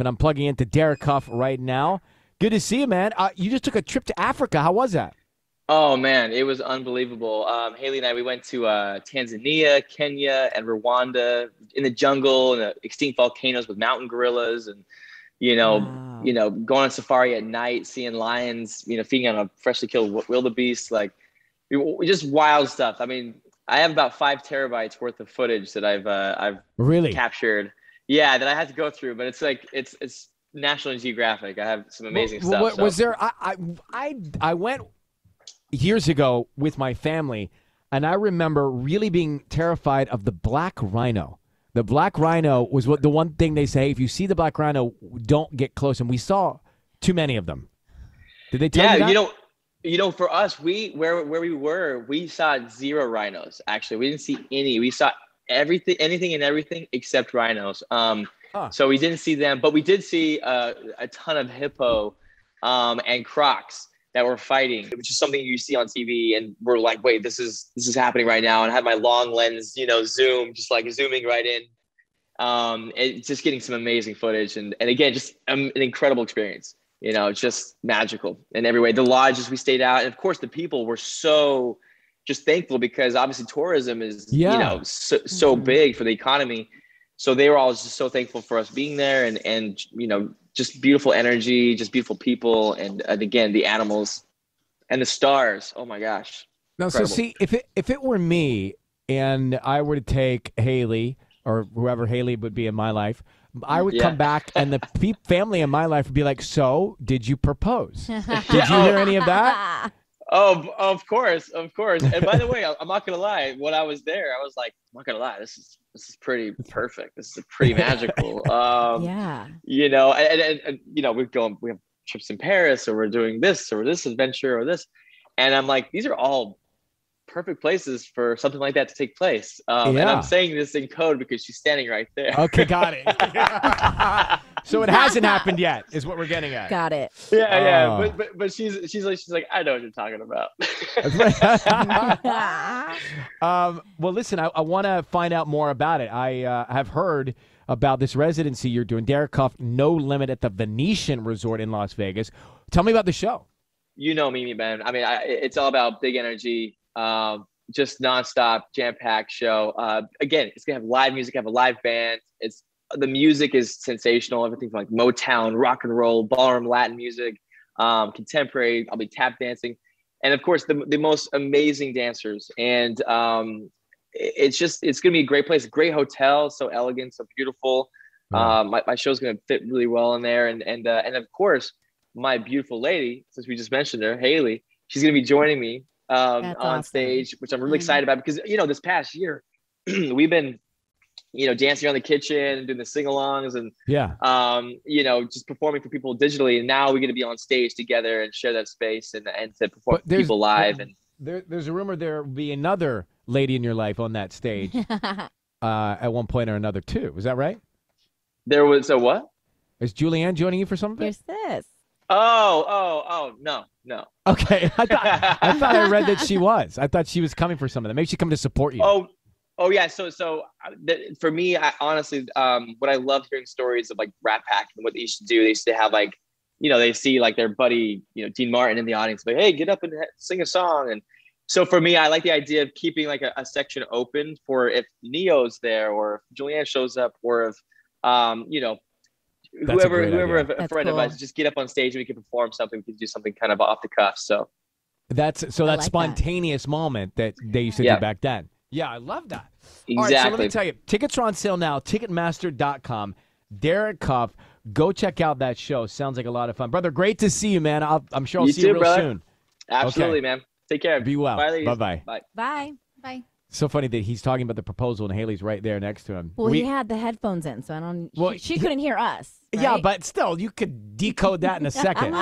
And I'm plugging into Derek Hough right now. Good to see you, man. You just took a trip to Africa. How was that? Oh, man, it was unbelievable. Haley and I, we went to Tanzania, Kenya, and Rwanda, in the jungle, and extinct volcanoes with mountain gorillas, and, you know, wow. You know, going on safari at night, seeing lions, you know, feeding on a freshly killed wildebeest, like, just wild stuff. I mean, I have about 5 terabytes worth of footage that I've really captured. Yeah, that I had to go through, but it's like it's National Geographic. I have some amazing stuff. Was there? I went years ago with my family, and I remember really being terrified of the black rhino. The black rhino was the one thing they say: if you see the black rhino, don't get close. And we saw too many of them. Did they tell you that? You know, for us, where we were, we saw zero rhinos. Actually, we didn't see any. We saw anything and everything except rhinos. So we didn't see them, but we did see a ton of hippo and crocs that were fighting, which is something you see on TV, and we're like, wait, this is happening right now. And I had my long lens, you know, zoom, just like zooming right in, and just getting some amazing footage, and again, just an incredible experience, you know, just magical in every way. The lodges we stayed out, and of course the people were so just thankful, because obviously tourism is, you know, so big for the economy. So they were all just so thankful for us being there, and, you know, just beautiful energy, just beautiful people. And again, the animals and the stars. Oh my gosh. Now, incredible. So see, if it were me and I were to take Haley, or whoever Haley would be in my life, I would come back, and the family in my life would be like, so did you propose? Did you hear any of that? Oh, of course, of course. And by the way, I'm not gonna lie. When I was there, I was like, I'm not gonna lie. This is pretty perfect. This is pretty magical. Yeah. You know, and you know, we have trips in Paris, or we're doing this, or this adventure, or this, and I'm like, these are all perfect places for something like that to take place. And I'm saying this in code because she's standing right there. Okay, got it. So it hasn't happened yet, is what we're getting at. Got it. Yeah, yeah. But she's like, I know what you're talking about. Well, listen, I want to find out more about it. I have heard about this residency you're doing, Derek Hough, No Limit, at the Venetian Resort in Las Vegas. Tell me about the show. You know me, man. I mean, it's all about big energy, just nonstop, jam-packed show. Again, it's gonna have live music, have a live band. The music is sensational. Everything from like Motown, rock and roll, ballroom Latin music, contemporary. I'll be tap dancing, and of course the most amazing dancers. And it's gonna be a great place, great hotel, so elegant, so beautiful. My show's gonna fit really well in there, and of course my beautiful lady, since we just mentioned her, Haley, she's gonna be joining me on stage, which I'm really excited about, because you know this past year we've been, you know, dancing around the kitchen and doing the sing-alongs, and you know, just performing for people digitally. And now we're going to be on stage together and share that space and to perform for people live. And there's a rumor there will be another lady in your life on that stage at one point or another too. Is that right? There was a what? Is Julianne joining you for something? There's this. Oh, no. Okay, I thought I read that she was. I thought she was coming for something. Maybe she come to support you. Oh yeah, so for me, I honestly, what I love hearing stories of like Rat Pack and what they used to do. They used to have like, you know, they see like their buddy, you know, Dean Martin in the audience, like, hey, get up and sing a song. And so for me, I like the idea of keeping like a section open for if Neo's there, or if Julianne shows up, or if, you know, whoever a friend of us, just get up on stage and we can perform something, we can do something kind of off the cuff. So that's like spontaneous moment that they used to do back then. Yeah, I love that. Exactly. All right, so let me tell you, tickets are on sale now, Ticketmaster.com. Derek Hough, go check out that show. Sounds like a lot of fun. Brother, great to see you, man. I'm sure I'll see you real soon. Absolutely, man. Take care. Be well. Bye-bye. Bye. So funny that he's talking about the proposal and Haley's right there next to him. Well, he had the headphones in, so I don't. Well, she couldn't hear us. Right? Yeah, but still, you could decode that in a second.